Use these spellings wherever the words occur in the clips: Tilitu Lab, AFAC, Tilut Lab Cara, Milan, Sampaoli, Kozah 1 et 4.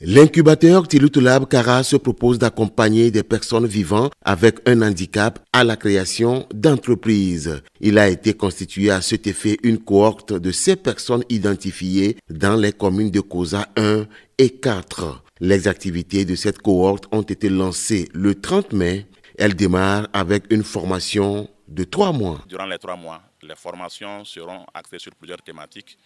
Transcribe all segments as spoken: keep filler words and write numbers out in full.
L'incubateur Tilut Lab Cara se propose d'accompagner des personnes vivant avec un handicap à la création d'entreprises. Il a été constitué à cet effet une cohorte de ces personnes identifiées dans les communes de Kozah un et quatre. Les activités de cette cohorte ont été lancées le trente mai. Elle démarre avec une formation de trois mois. Durant les trois mois, les formations seront axées sur plusieurs thématiques,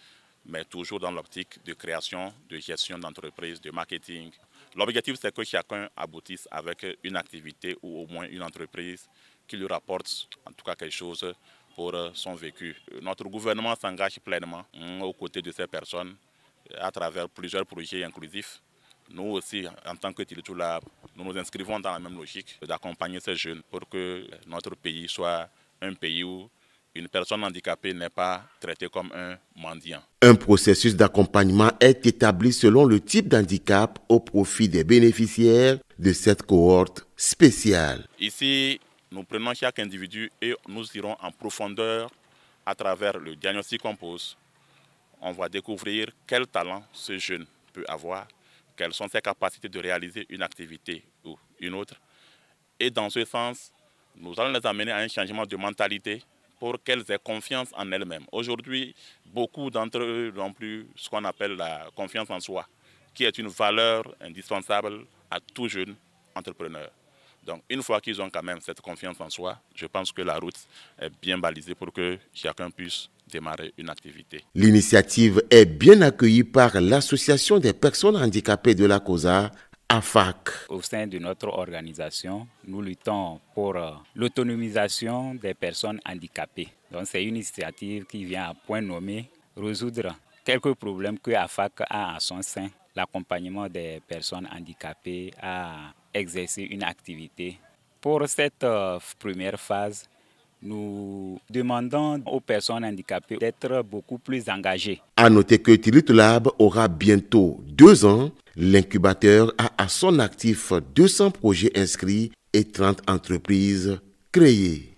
mais toujours dans l'optique de création, de gestion d'entreprise, de marketing. L'objectif, c'est que chacun aboutisse avec une activité ou au moins une entreprise qui lui rapporte en tout cas quelque chose pour son vécu. Notre gouvernement s'engage pleinement aux côtés de ces personnes à travers plusieurs projets inclusifs. Nous aussi, en tant que Tilut Lab, nous nous inscrivons dans la même logique d'accompagner ces jeunes pour que notre pays soit un pays où une personne handicapée n'est pas traitée comme un mendiant. Un processus d'accompagnement est établi selon le type d'handicap au profit des bénéficiaires de cette cohorte spéciale. Ici, nous prenons chaque individu et nous irons en profondeur à travers le diagnostic qu'on pose. On va découvrir quel talent ce jeune peut avoir, quelles sont ses capacités de réaliser une activité ou une autre. Et dans ce sens, nous allons les amener à un changement de mentalité, pour qu'elles aient confiance en elles-mêmes. Aujourd'hui, beaucoup d'entre eux n'ont plus ce qu'on appelle la confiance en soi, qui est une valeur indispensable à tout jeune entrepreneur. Donc, une fois qu'ils ont quand même cette confiance en soi, je pense que la route est bien balisée pour que chacun puisse démarrer une activité. L'initiative est bien accueillie par l'Association des personnes handicapées de la Kozah, A F A C. Au sein de notre organisation, nous luttons pour l'autonomisation des personnes handicapées. Donc c'est une initiative qui vient à point nommé résoudre quelques problèmes que A F A C a à son sein. L'accompagnement des personnes handicapées à exercer une activité. Pour cette première phase, nous demandons aux personnes handicapées d'être beaucoup plus engagées. À noter que Tilut Lab aura bientôt deux ans. L'incubateur a à son actif deux cents projets inscrits et trente entreprises créées.